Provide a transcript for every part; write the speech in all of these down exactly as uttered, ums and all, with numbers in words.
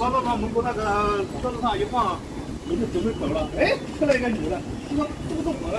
把到他门口那个桌子上一放，我就准备走了。哎，出来一个女的，这个这个是我的。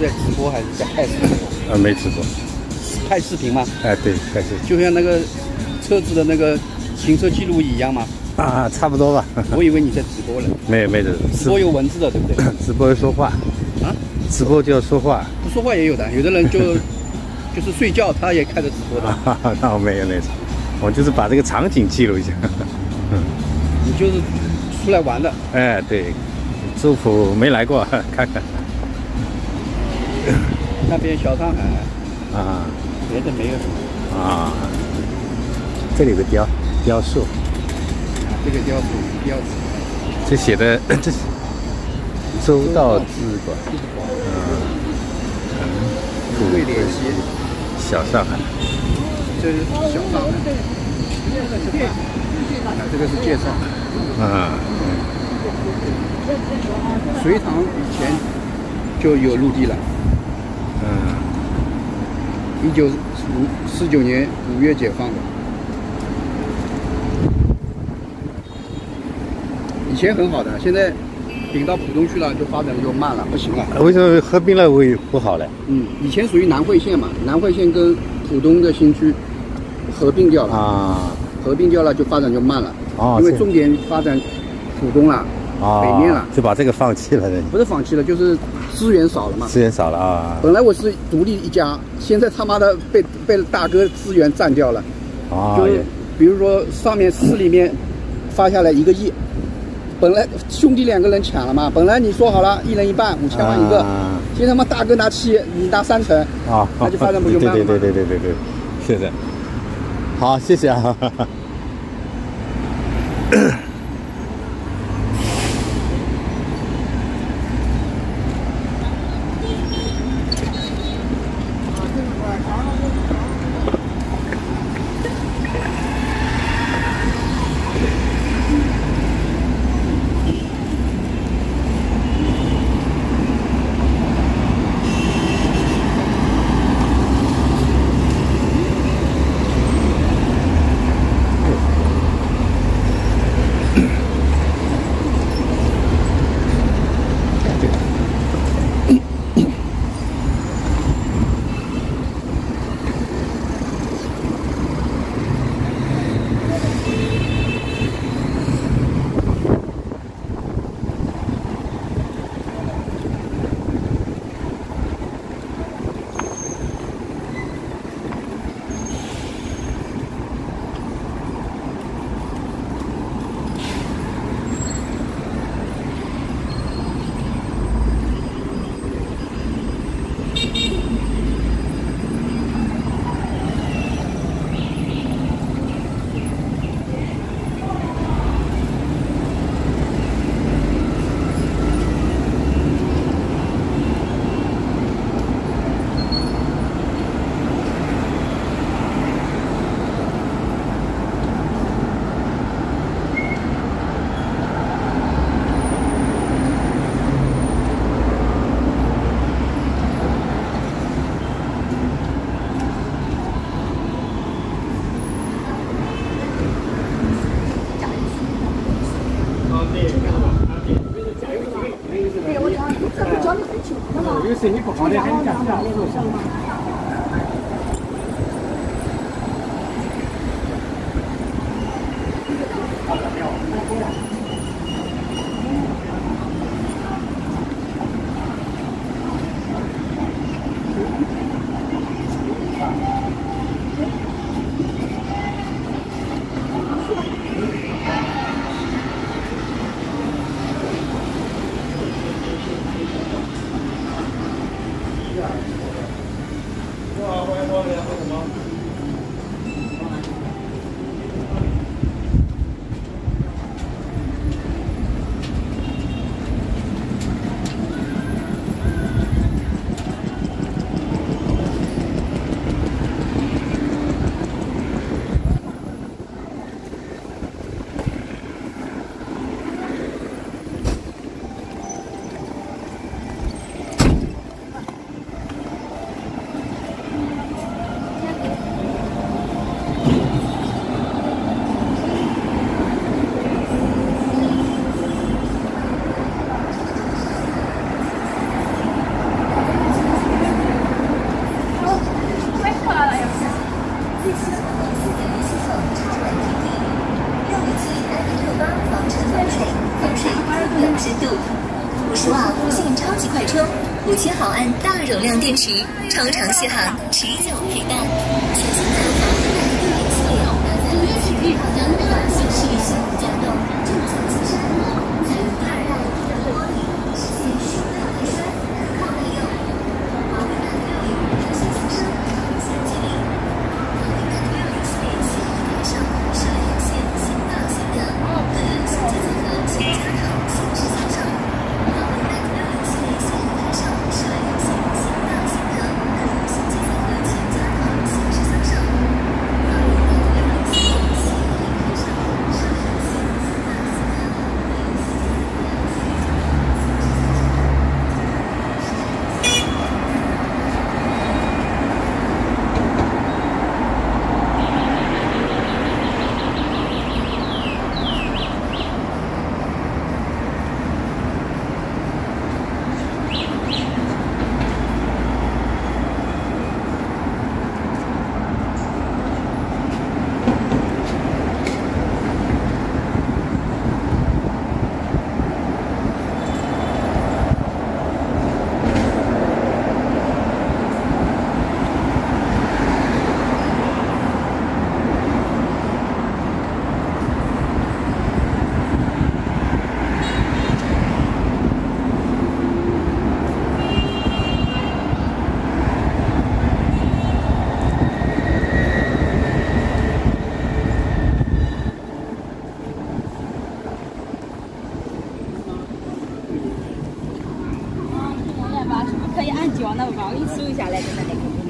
在直播还是在拍视频？啊，没直播。拍视频吗？哎、啊，对，拍视频。就像那个车子的那个行车记录仪一样吗？啊，差不多吧。我以为你在直播了。没有，没有。直播有文字的，对不对？直播要说话。啊？直播就要说话。不说话也有的，有的人就就是睡觉，他也开着直播的。啊、那我没有那种，我就是把这个场景记录一下。嗯，你就是出来玩的。哎，对。 州府没来过，看看。那边小上海啊，别的没有什么啊。这里有个雕雕塑、啊，这个雕塑雕塑，这写的这周道志馆，嗯，不会联系小上海，这是小上海，这个是介绍，嗯。嗯 隋唐以前就有陆地了。嗯，一九四九年五月解放的。以前很好的，现在顶到浦东去了，就发展就慢了，不行了。为什么合并了会不好嘞？嗯，以前属于南汇县嘛，南汇县跟浦东的新区合并掉了。啊，合并掉了就发展就慢了。哦，因为重点发展浦东了。 啊，北面了，就把这个放弃了。不是放弃了，就是资源少了嘛。资源少了啊！本来我是独立一家，现在他妈的被被大哥资源占掉了。啊，就是比如说上面市里面发下来一个亿，本来兄弟两个人抢了嘛，本来你说好了一人一半，五千万一个，啊、现在他妈大哥拿七，你拿三成，啊，那就发展不就慢了吗？对对对对对对，是的。好，谢谢啊。五千毫安大容量电池，超长续航，持久陪伴。全新南方耐用质量，让你安心使用。 可以按脚，那我把我给你收一下来，给大家看。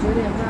九点半。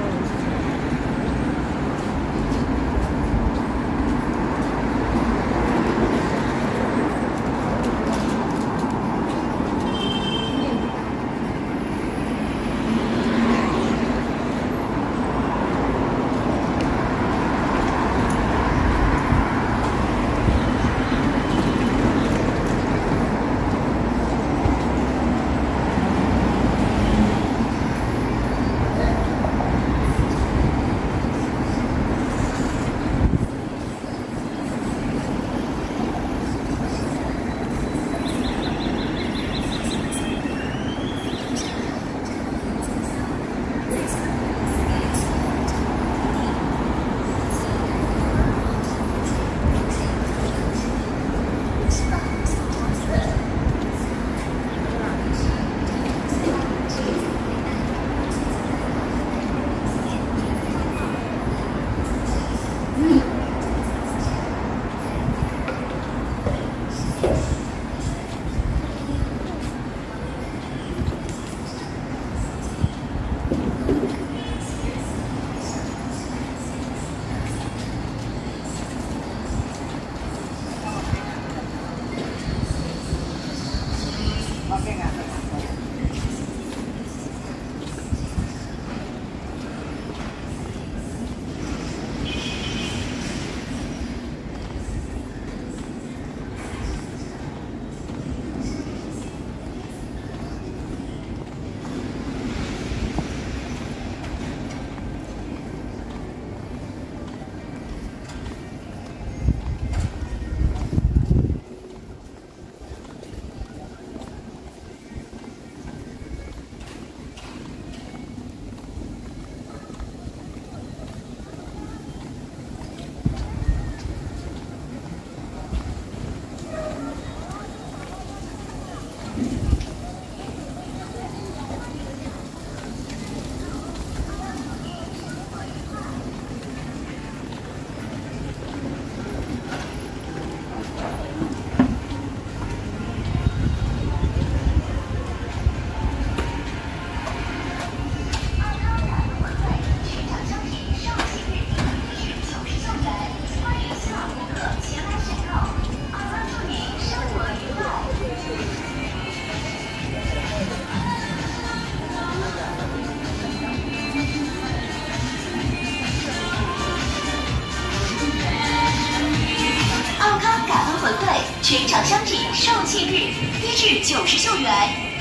全场商品售罄日，低至九十九元，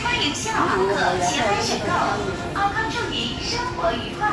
欢迎新老顾客前来选购。奥康祝您生活愉快。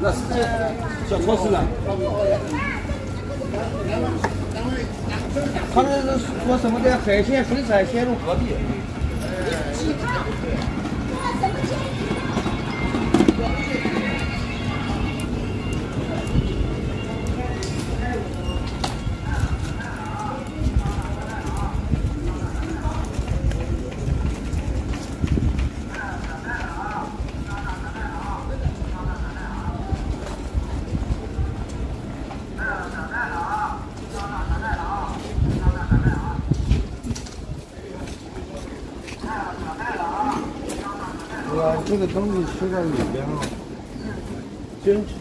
那是这小超市呢？他们说什么的海鲜、水产鲜入合璧。这个东西吃在里边啊，真是。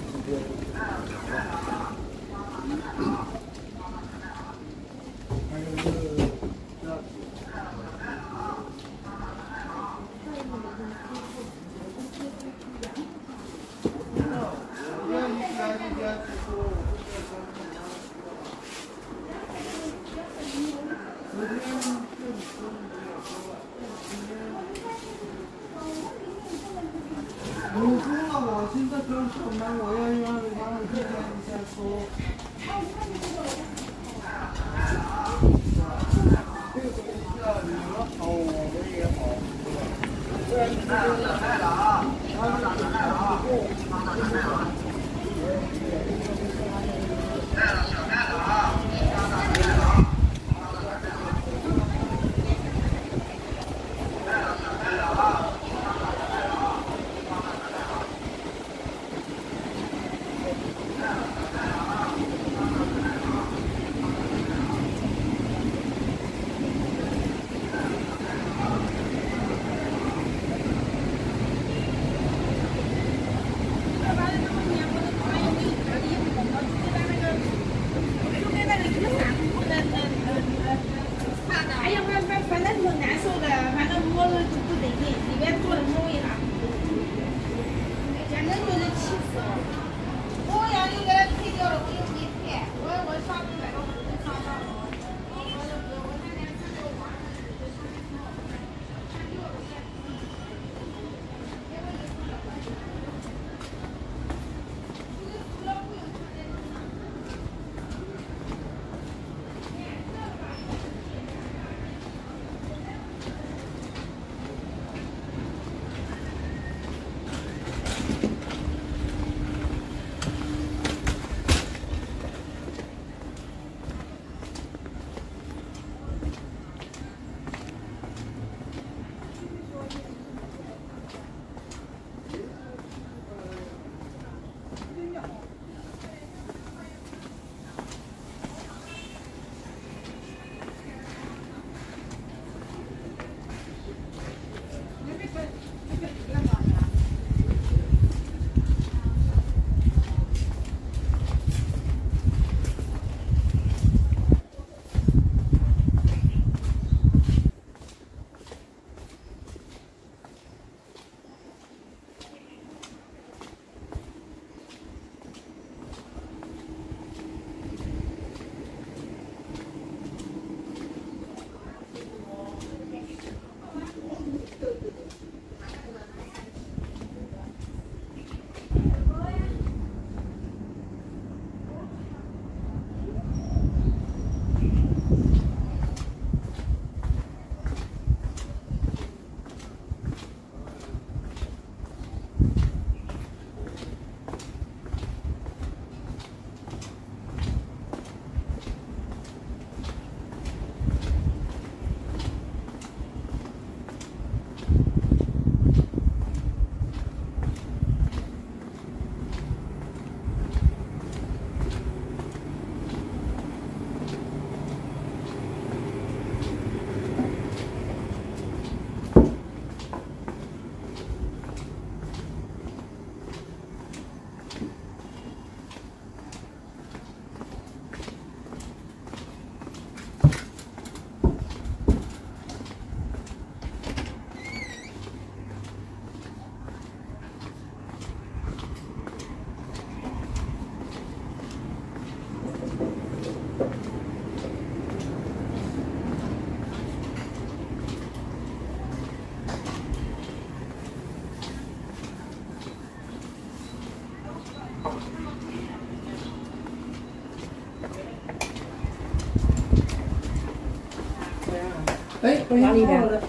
还有这个哪里的？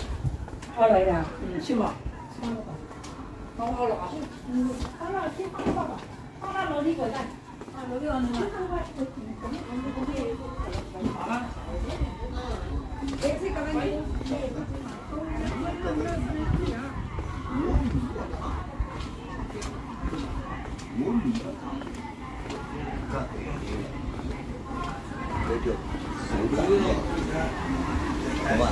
二来的，嗯，去吧。穿了吧。好好了啊。嗯，好了，先放放吧。放到楼梯口袋。啊，楼梯口袋。好了。嗯。哎，这个呢？好吧。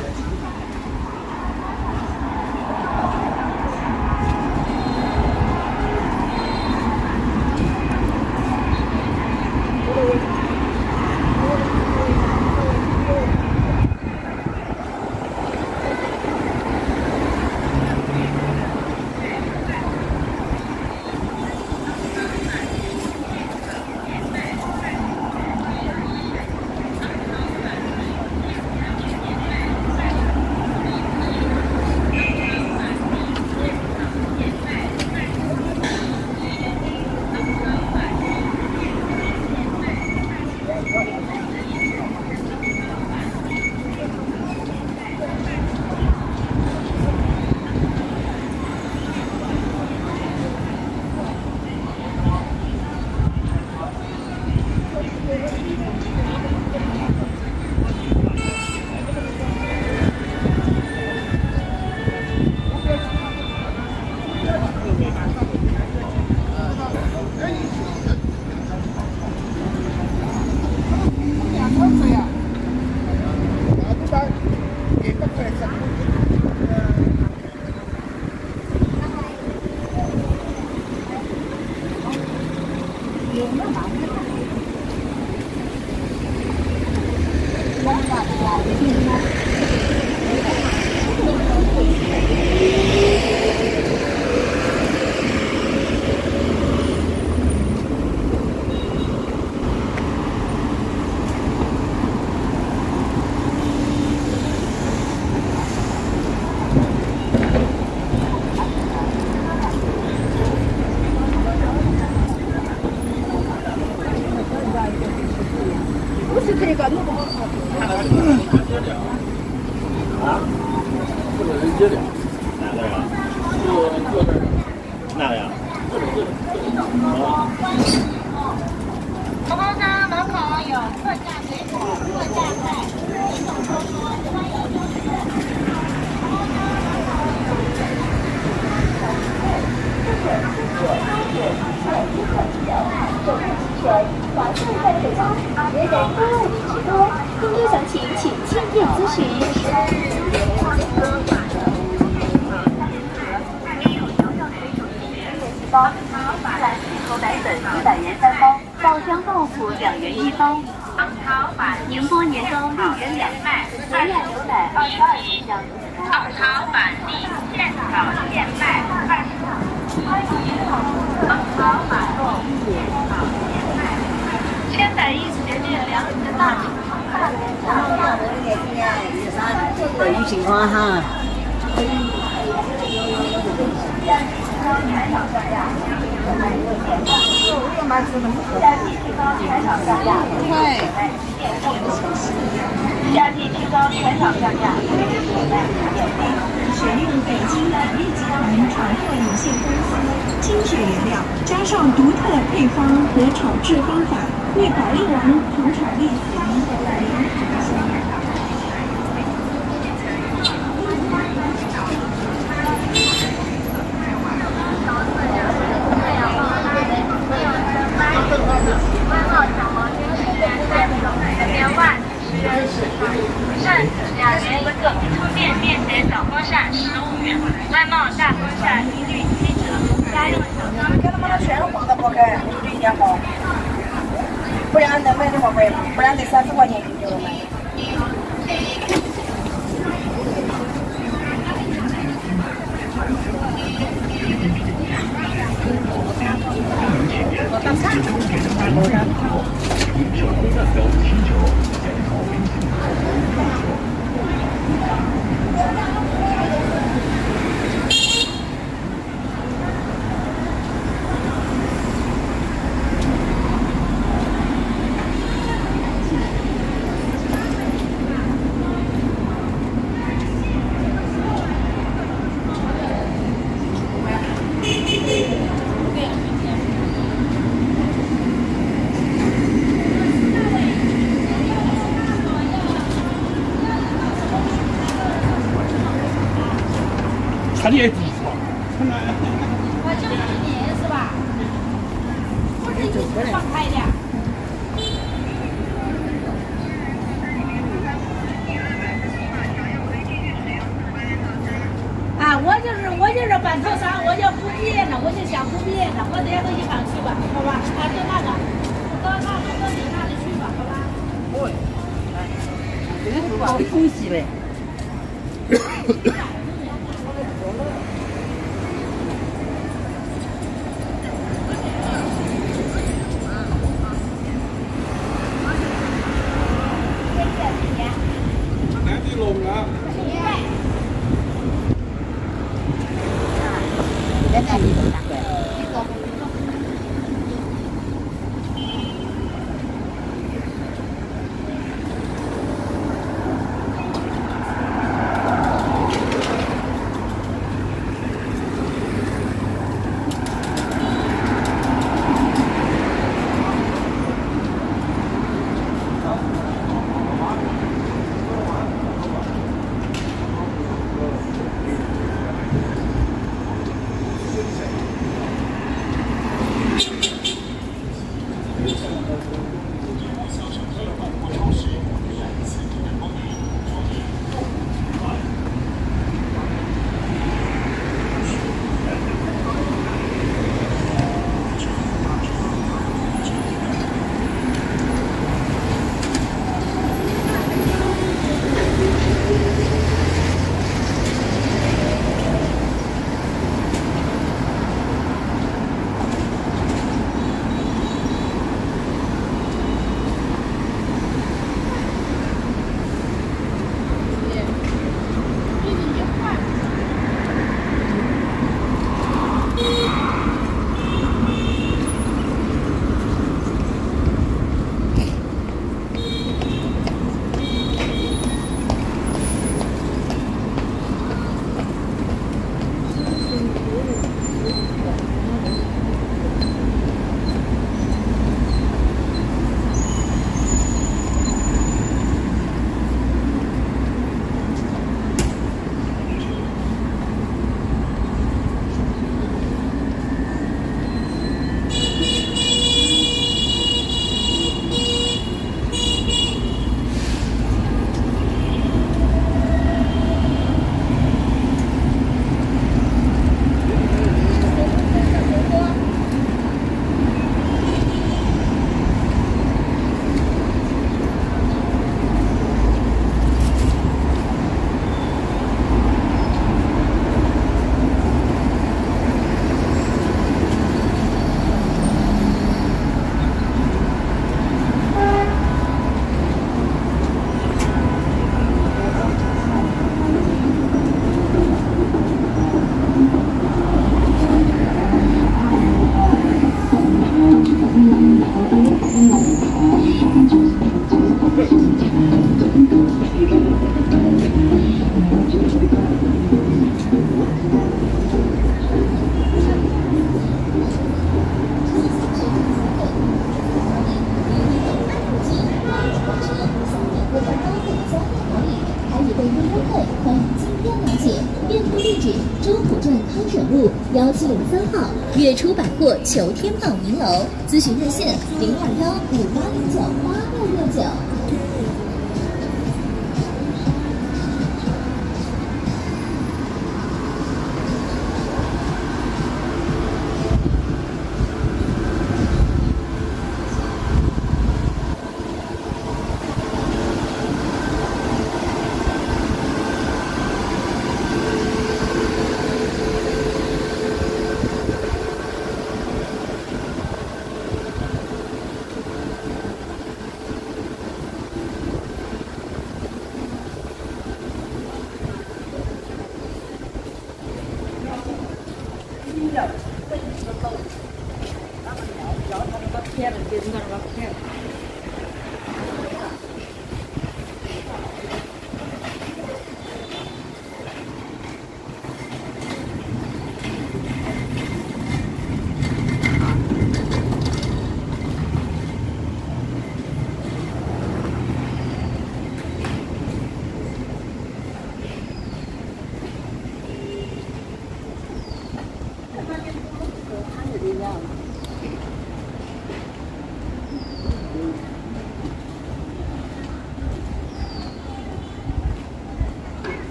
号月初百货求天宝银楼，咨询热线零二幺五八零九八六六九。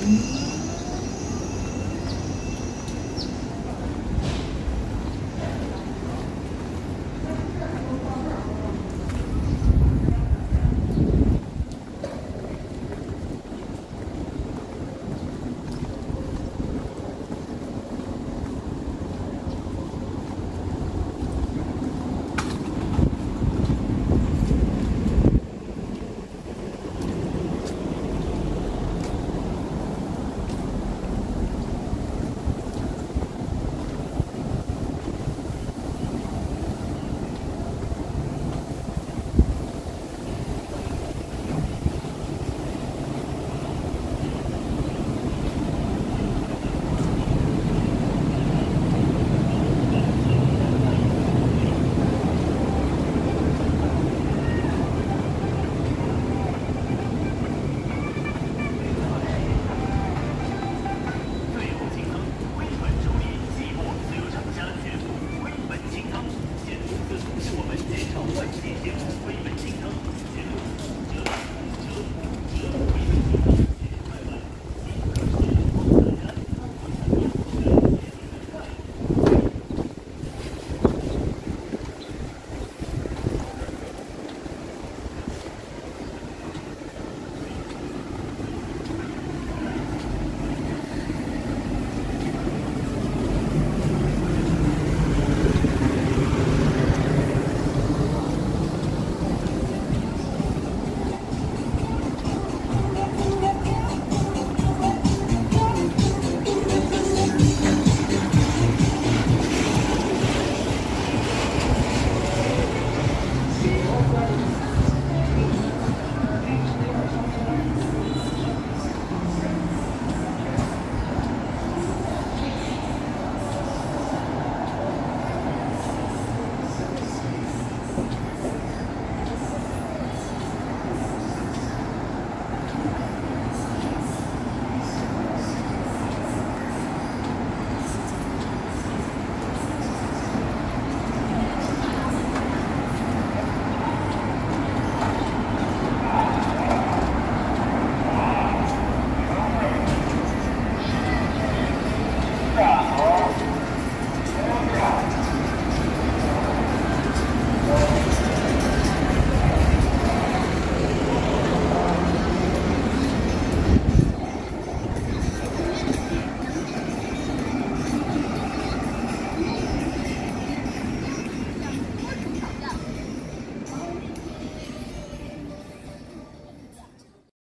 Thank you.